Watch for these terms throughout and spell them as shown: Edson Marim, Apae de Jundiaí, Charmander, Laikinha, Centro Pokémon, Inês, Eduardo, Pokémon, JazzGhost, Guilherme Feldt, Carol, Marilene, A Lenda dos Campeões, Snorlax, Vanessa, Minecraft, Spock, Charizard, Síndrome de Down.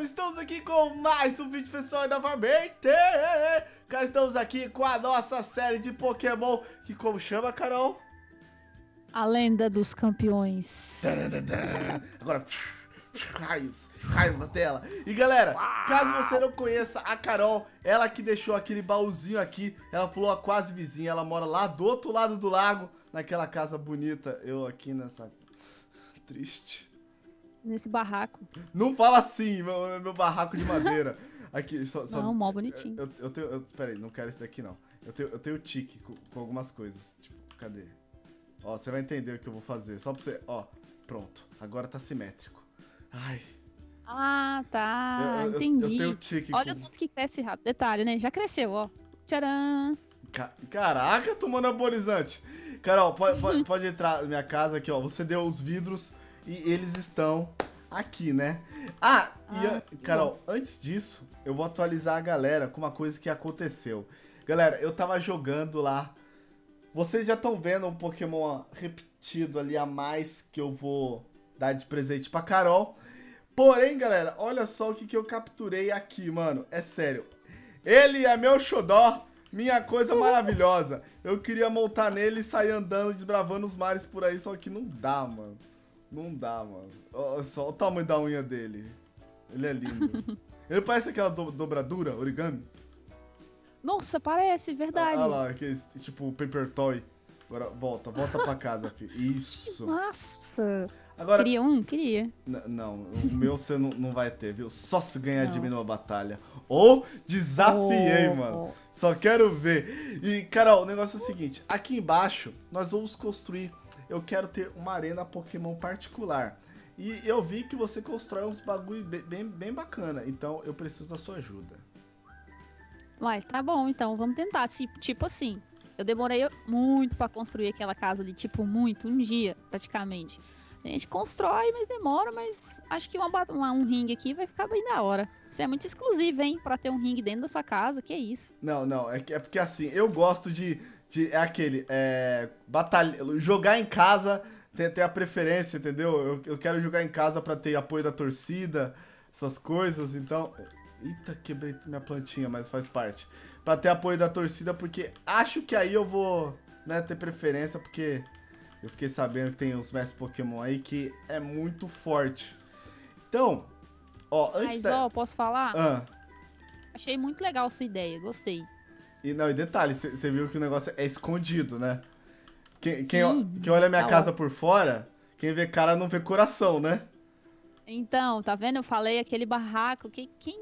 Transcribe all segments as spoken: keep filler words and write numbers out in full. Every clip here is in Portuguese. mano, estamos aqui com mais um vídeo, pessoal, e novamente cá estamos aqui com a nossa série de Pokémon, que como chama, Carol? A Lenda dos Campeões. Agora... Raios, raios na tela. E galera, caso você não conheça a Carol, ela que deixou aquele baúzinho aqui, ela pulou a quase vizinha, ela mora lá do outro lado do lago, naquela casa bonita, eu aqui nessa... triste. Nesse barraco. Não fala assim, meu, meu barraco de madeira. Aqui, só... só não, mó bonitinho. Eu, eu tenho... Eu, pera aí, não quero isso daqui não. Eu tenho, eu tenho tique com, com algumas coisas, tipo, cadê? Ó, você vai entender o que eu vou fazer, só pra você... Ó, pronto, agora tá simétrico. Ai. Ah, tá. Eu, eu, entendi. Eu tenho tique. Olha com... o tanto que cresce rápido. Detalhe, né? Já cresceu, ó. Tcharam. Ca... Caraca, tomando anabolizante. Carol, pode, pode, pode entrar na minha casa aqui, ó. Você deu os vidros e eles estão aqui, né? Ah, ah e, Carol, bom. Antes disso, eu vou atualizar a galera com uma coisa que aconteceu. Galera, eu tava jogando lá. Vocês já estão vendo um Pokémon repetido ali a mais que eu vou... dar de presente pra Carol. Porém, galera, olha só o que, que eu capturei aqui, mano. É sério. Ele é meu xodó, minha coisa maravilhosa. Eu queria montar nele e sair andando, desbravando os mares por aí, só que não dá, mano. Não dá, mano. Olha só o tamanho da unha dele. Ele é lindo. Ele parece aquela do dobradura, origami. Nossa, parece, verdade. Olha ah, lá, que, tipo paper toy. Agora volta, volta pra casa, filho. Isso. Nossa. Agora, queria um? Queria. Não, o meu você não, não vai ter, viu? Só se ganhar de mim numa batalha. Ou desafiei, oh, mano. Só quero ver. E, Carol, o negócio é o seguinte. Aqui embaixo, nós vamos construir... Eu quero ter uma arena Pokémon particular. E eu vi que você constrói uns bagulho bem, bem bacana. Então, eu preciso da sua ajuda. Mas tá bom, então. Vamos tentar. Tipo assim, eu demorei muito pra construir aquela casa ali. Tipo, muito. Um dia, praticamente. A gente constrói, mas demora, mas acho que uma, uma, um ringue aqui vai ficar bem da hora. Isso é muito exclusivo, hein? Pra ter um ringue dentro da sua casa, que é isso. Não, não, é, é porque assim, eu gosto de... de é aquele, é... batalha, jogar em casa, tem, tem a preferência, entendeu? Eu, eu quero jogar em casa pra ter apoio da torcida, essas coisas, então... Eita, quebrei minha plantinha, mas faz parte. Pra ter apoio da torcida, porque acho que aí eu vou, né, ter preferência, porque... Eu fiquei sabendo que tem uns mestres Pokémon aí que é muito forte. Então, ó, antes Mas, da... ó, posso falar? Ah. Achei muito legal a sua ideia, gostei. E, não, e detalhe, você viu que o negócio é escondido, né? Quem, quem, quem olha a minha tá casa ó. por fora, quem vê cara não vê coração, né? Então, tá vendo? Eu falei aquele barraco. Que, quem...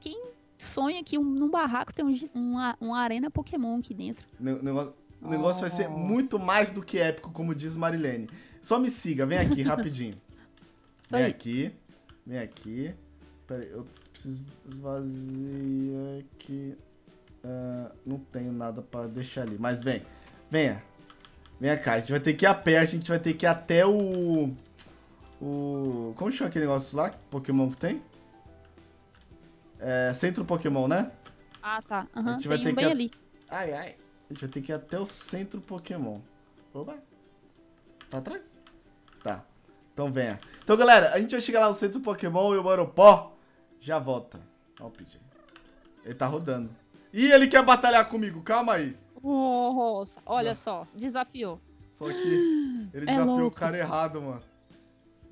quem sonha que um, num barraco tem um, uma, uma arena Pokémon aqui dentro? Ne negócio... O negócio Nossa. vai ser muito mais do que épico, como diz Marilene. Só me siga, vem aqui, rapidinho. Vem aí. aqui, vem aqui. Pera aí, eu preciso esvaziar aqui. Uh, não tenho nada pra deixar ali, mas vem. Venha. Venha cá, a gente vai ter que ir a pé, a gente vai ter que ir até o... o como chama aquele negócio lá, Pokémon que tem? É, Centro Pokémon, né? Ah, tá. Uhum, a gente vai ter um que ir ali. Ai, ai. A gente vai ter que ir até o Centro Pokémon. Opa! Tá atrás? Tá. Então venha. Então, galera, a gente vai chegar lá no Centro Pokémon e o Maropó já volta. Ó o P J. Ele tá rodando. Ih, ele quer batalhar comigo. Calma aí. Oh, olha Não. só. Desafiou. Só que ele é desafiou louco. o cara errado, mano.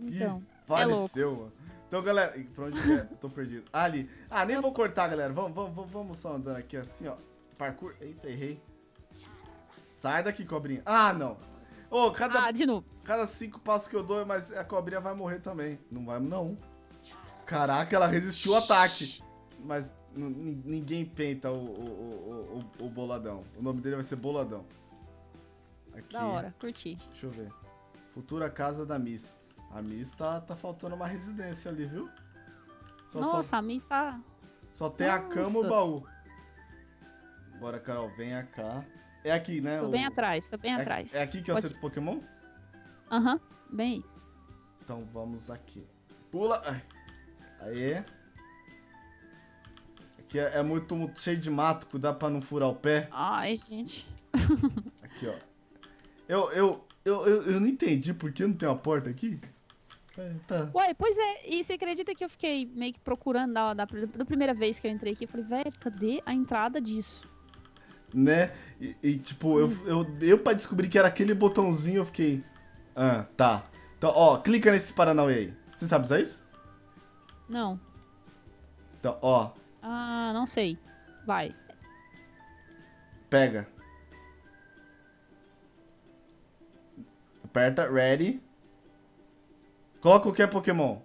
Então, Ih, faleceu, é mano. Então, galera... Pra onde que é? Tô perdido. Ah, ali. Ah, nem Eu... vou cortar, galera. Vamos, vamos, vamos só andando aqui assim, ó. Parkour. Eita, errei. Sai daqui, cobrinha. Ah, não. Oh, cada, ah, de novo. Cada cinco passos que eu dou, mas a cobrinha vai morrer também. Não vai, não. Caraca, ela resistiu ao ataque. Mas ninguém penta o, o, o, o, o boladão. O nome dele vai ser Boladão. Aqui. Da hora, curti. Deixa eu ver. Futura casa da Miss. A Miss tá, tá faltando uma residência ali, viu? Só, Nossa, só, a Miss tá... Só tem Nossa. a cama e o baú. Bora, Carol, vem cá. É aqui, né? Tô bem o... atrás, tô bem é, atrás. É aqui que eu Pode... acerto Pokémon? Aham, uhum, bem. Então vamos aqui. Pula! Ai. Aê! Aqui é, é muito, muito cheio de mato, dá pra não furar o pé. Ai, gente. Aqui, ó. Eu, eu, eu, eu, eu não entendi por que não tem uma porta aqui. É, tá. Uai, pois é, e você acredita que eu fiquei meio que procurando da, da, da primeira vez que eu entrei aqui, eu falei, velho, cadê a entrada disso? Né? E, e tipo, hum. eu, eu, eu pra descobrir que era aquele botãozinho, eu fiquei... Ah, tá. Então, ó, clica nesse paranauê aí. Você sabe usar isso? Não. Então, ó. Ah, não sei. Vai. Pega. Aperta, ready. Coloca o que é Pokémon.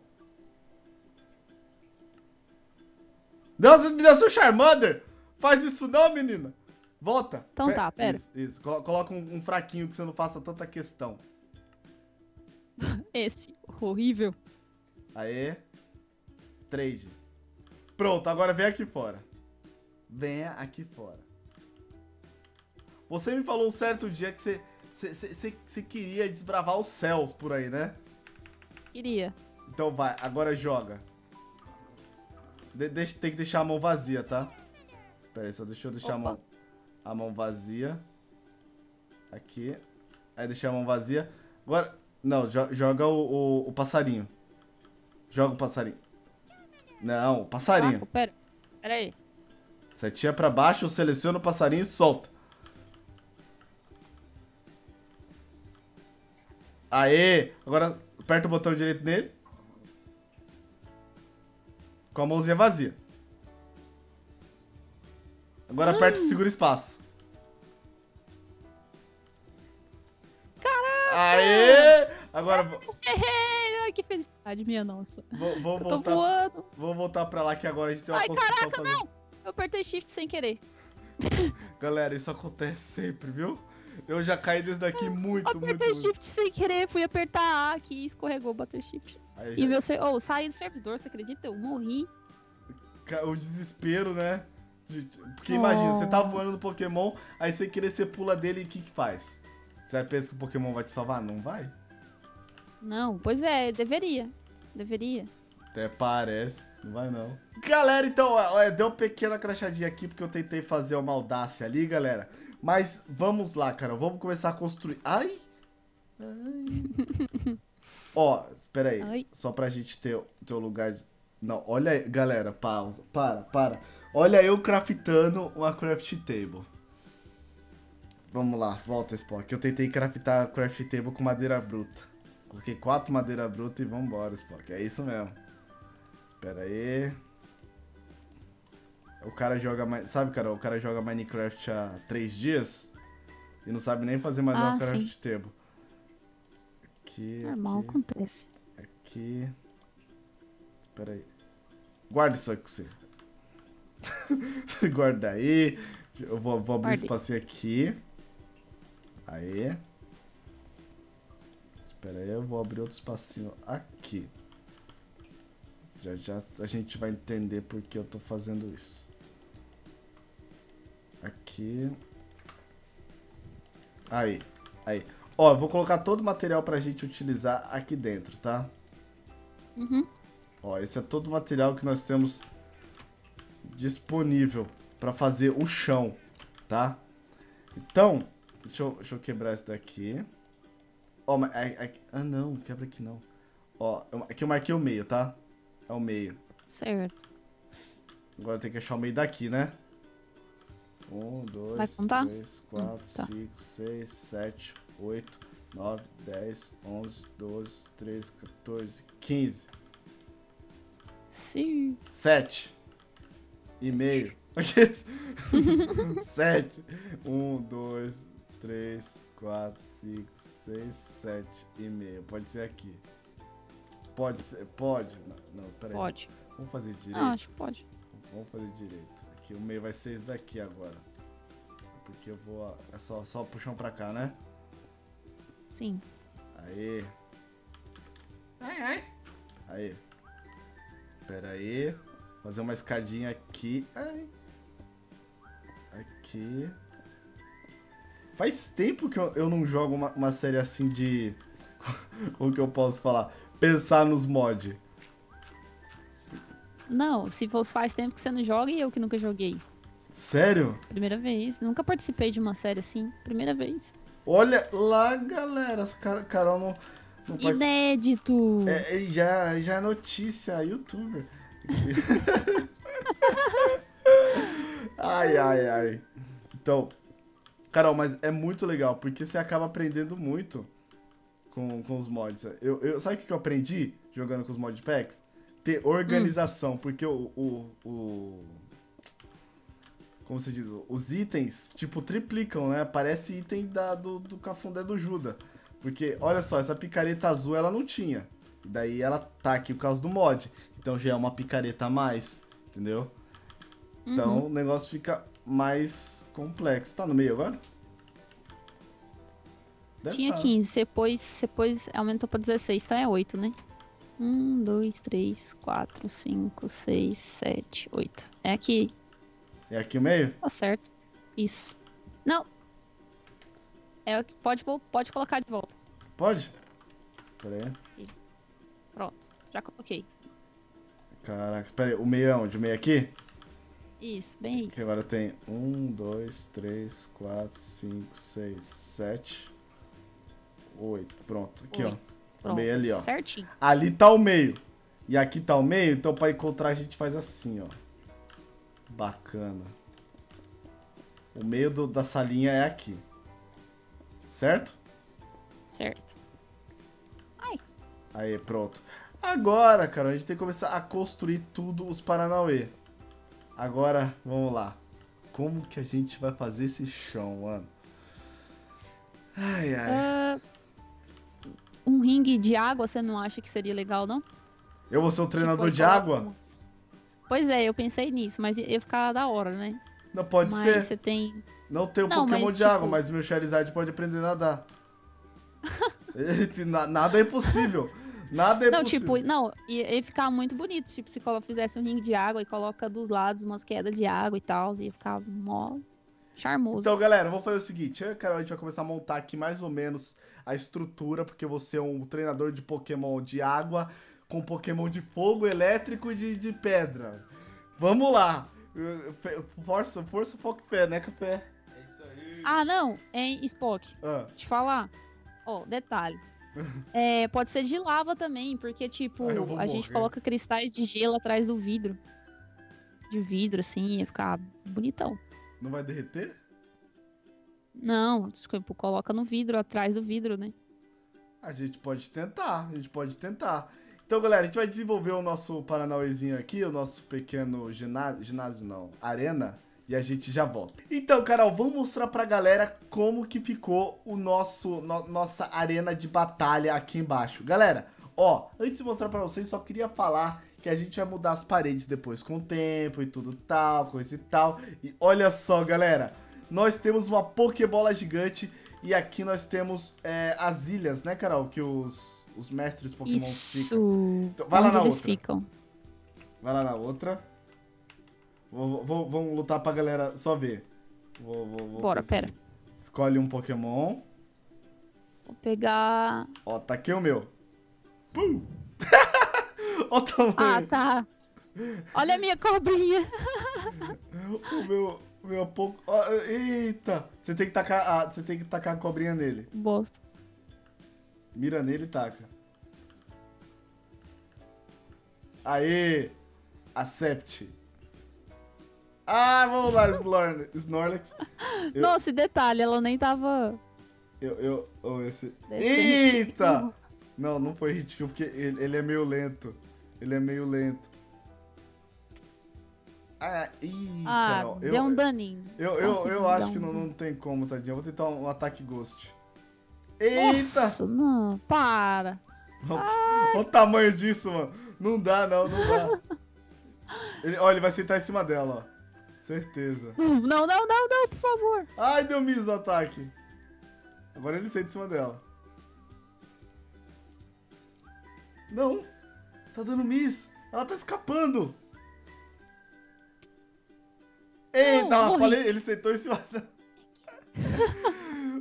Não, você me deu seu Charmander. Faz isso não, menina. Volta. Então Pe tá, pera. Isso, isso. Coloca um, um fraquinho que você não faça tanta questão. Esse, horrível. Aê. Trade. Pronto, agora vem aqui fora. Venha aqui fora. Você me falou um certo dia que você, você, você, você queria desbravar os céus por aí, né? Queria. Então vai, agora joga. De deixa, tem que deixar a mão vazia, tá? Pera aí, só deixa eu deixar a mão, a mão vazia. Aqui. Aí deixei a mão vazia. Agora... Não, jo joga o, o, o passarinho. Joga o passarinho. Não, o passarinho. Ah, pera, pera aí. Você atira pra baixo, seleciona o passarinho e solta. Aê! Agora aperta o botão direito nele. Com a mãozinha vazia. Agora Ai. aperta e segura espaço. Aê! Agora... Ai, que felicidade, minha nossa. Vou, vou voltar, tô voando. Vou voltar pra lá que agora a gente tem uma Ai, construção caraca, fazendo. Não! Eu apertei shift sem querer. Galera, isso acontece sempre, viu? Eu já caí desse daqui muito, apertei muito. Apertei shift muito. sem querer, fui apertar A aqui, escorregou, bateu shift. Aí, e meu... Oh, saí do servidor, você acredita? Eu morri. O desespero, né? Porque imagina, nossa. Você tá voando no Pokémon, aí você querer, você pula dele e o que que faz? Você pensa que o Pokémon vai te salvar? Não vai? Não, pois é, deveria. Deveria. Até parece, não vai não. Galera, então, deu uma pequena crachadinha aqui porque eu tentei fazer uma audácia ali, galera. Mas vamos lá, cara, vamos começar a construir. Ai! Ai. Ó, espera aí, Ai. só pra gente ter o teu lugar de... Não, olha aí, galera, pausa, para, para. Olha eu craftando uma craft table. Vamos lá, volta, Spock. Eu tentei craftar craft table com madeira bruta. Coloquei quatro madeira bruta e vambora, Spock. É isso mesmo. Espera aí. O cara joga... Sabe, cara? O cara joga Minecraft há três dias e não sabe nem fazer mais ah, uma craft sim. table. Aqui, Normal, aqui, acontece. Aqui. Espera aí. Guarda isso aí com você. Guarda aí. Eu vou, vou abrir um espacinho aqui. Aê. Espera aí, eu vou abrir outro espacinho aqui. Já já a gente vai entender por que eu tô fazendo isso. Aqui. Aí, aí. Ó, eu vou colocar todo o material pra gente utilizar aqui dentro, tá? Uhum. Ó, esse é todo o material que nós temos disponível pra fazer o chão, tá? Então... Deixa eu, deixa eu quebrar esse daqui. Ó, mas... Ah, não. Quebra aqui, não. Ó, eu, aqui eu marquei o meio, tá? É o meio. Certo. Agora eu tenho que achar o meio daqui, né? Um, dois, três, quatro, cinco, seis, sete, oito, nove, dez, onze, doze, treze, quatorze, quinze. Sim. Sete. E meio. Sete. Um, dois... três, quatro, cinco, seis, sete e meio. Pode ser aqui. Pode ser. Pode? Não, não, peraí. Pode. Vamos fazer direito? Não, acho que pode. Vamos fazer direito. Aqui o meio vai ser esse daqui agora. Porque eu vou... É só, só puxão pra cá, né? Sim. Aê. Ai, ai. Aê. Peraí. Fazer uma escadinha aqui. Ai. Aqui. Faz tempo que eu, eu não jogo uma, uma série assim de... Como que eu posso falar? Pensar nos mods. Não, se faz tempo que você não joga e eu que nunca joguei. Sério? Primeira vez. Nunca participei de uma série assim. Primeira vez. Olha lá, galera. Essa Carol não, Não pode... Inédito! É, já, já é notícia, youtuber. Ai, ai, ai. Então, Carol, mas é muito legal, porque você acaba aprendendo muito com, com os mods. Eu, eu, sabe o que eu aprendi jogando com os mod packs? Ter organização, hum. porque o, o, o... Como se diz? Os itens, tipo, triplicam, né? Parece item da, do, do Cafundé do Judas. Porque, olha só, essa picareta azul ela não tinha. Daí ela tá aqui por causa do mod. Então já é uma picareta a mais, entendeu? Uhum. Então o negócio fica mais complexo. Tá no meio agora? Deve tinha tá. quinze, depois, depois aumentou pra dezesseis, tá? É oito, né? um, dois, três, quatro, cinco, seis, sete, oito. É aqui. É aqui o meio? Tá certo. Isso. Não. É, pode, pode colocar de volta. Pode? Pera aí. Pronto, já coloquei. Caraca, espera aí, o meio é onde? O meio aqui? Isso, bem aí. Aqui agora tem um, dois, três, quatro, cinco, seis, sete, oito. Pronto, aqui oito. Ó. Pronto. O meio ali, ó. Certinho. Ali tá o meio. E aqui tá o meio, então pra encontrar a gente faz assim, ó. Bacana. O meio do, da salinha é aqui. Certo? Certo. Ai. Aí, pronto. Agora, cara, a gente tem que começar a construir tudo os Paranauê. Agora, vamos lá. Como que a gente vai fazer esse chão, mano? Ai, ai. Uh, um ringue de água, você não acha que seria legal, não? Eu vou ser um treinador de água? Como... Pois é, eu pensei nisso, mas ia ficar da hora, né? Não, pode mas ser. Você tem... Não tenho não, Pokémon mas, de água, tipo... mas meu Charizard pode aprender a nadar. Nada é impossível. Nada é não, possível. Tipo, não, ia, ia ficar muito bonito. Tipo, se fizesse um ringue de água e coloca dos lados umas quedas de água e tal, ia ficar mó charmoso. Então, galera, vamos fazer o seguinte. Eu e a Carol, a gente vai começar a montar aqui mais ou menos a estrutura, porque você é um treinador de Pokémon de água com Pokémon de fogo, elétrico e de, de pedra. Vamos lá. Força, força, foco, pé, né, café? É isso aí. Ah, não. Em Spock. Ah. Deixa eu falar. Ó, oh, detalhe. É, pode ser de lava também, porque, tipo, ah, a morrer. gente coloca cristais de gelo atrás do vidro. De vidro, assim, ia ficar bonitão. Não vai derreter? Não, desculpa, coloca no vidro, atrás do vidro, né? A gente pode tentar, a gente pode tentar. Então, galera, a gente vai desenvolver o nosso paranauezinho aqui, o nosso pequeno ginásio, ginásio não, arena, e a gente já volta. Então, Carol, vamos mostrar pra galera como que ficou o nosso, no, nossa arena de batalha aqui embaixo. Galera, ó, antes de mostrar pra vocês, só queria falar que a gente vai mudar as paredes depois com o tempo e tudo tal, coisa e tal. E olha só, galera, nós temos uma Pokébola gigante e aqui nós temos é, as ilhas, né, Carol, que os... Os mestres Pokémon ficam. Então, vai lá na outra. Ficam. Vai lá na outra. Vou, vou, vamos lutar pra galera só ver. Vou, vou, vou Bora, pera. Escolhe um Pokémon. Vou pegar. Ó, tá aqui o meu. Pum! Ó o tamanho. Ah, tá. Olha a minha cobrinha. O meu. O meu pouco. Oh, eita! Você tem que tacar a, você tem que tacar a cobrinha nele. Bosta. Mira nele e taca. Aê! Accept. Ah, vamos lá, Snorlax. Snorlax. Eu... Nossa, detalhe, ela nem tava... Eu, eu... Oh, esse... Eita! Não, não foi ridículo, porque ele, ele é meio lento. Ele é meio lento. Ah, ih, ah Carol, deu eu, um daninho. Eu, eu, eu, eu acho que não, não tem como, tadinha. Eu vou tentar um, um ataque ghost. Eita! Nossa, não, para! Olha o tamanho disso, mano. Não dá, não, não dá. Ele, ó, ele vai sentar em cima dela, ó. Certeza. Não, não, não, não, por favor. Ai, deu miss o ataque. Agora ele senta em cima dela. Não! Tá dando miss! Ela tá escapando! Eita, não, ela falei, ele sentou em cima dela.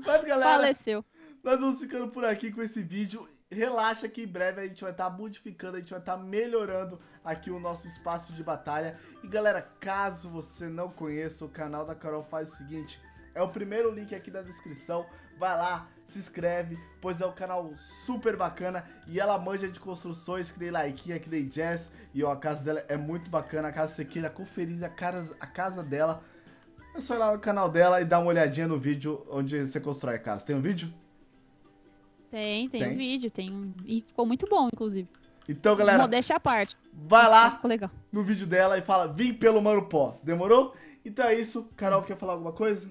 Mas, galera... Faleceu. Nós vamos ficando por aqui com esse vídeo. Relaxa que em breve a gente vai estar modificando, a gente vai estar melhorando aqui o nosso espaço de batalha. E galera, caso você não conheça o canal da Carol, faz o seguinte, é o primeiro link aqui da descrição. vai lá, se inscreve, pois é um canal super bacana e ela manja de construções, que nem Laikinha, que nem Jazz. E ó, a casa dela é muito bacana, caso você queira conferir a, casa, a casa dela, é só ir lá no canal dela e dar uma olhadinha no vídeo onde você constrói a casa. Tem um vídeo? Tem, tem, tem. um vídeo, tem e ficou muito bom, inclusive. Então, galera, modéstia à parte, vai lá legal. no vídeo dela e fala, vim pelo Mano Pó, demorou? Então é isso, Carol, quer falar alguma coisa?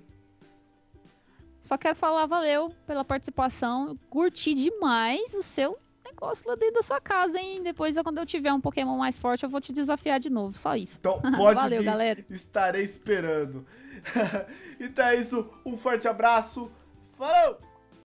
Só quero falar valeu pela participação, curti demais o seu negócio lá dentro da sua casa, hein? Depois, quando eu tiver um Pokémon mais forte, eu vou te desafiar de novo, só isso. Então pode valeu, vir, galera. Estarei esperando. Então é isso, um forte abraço, falou!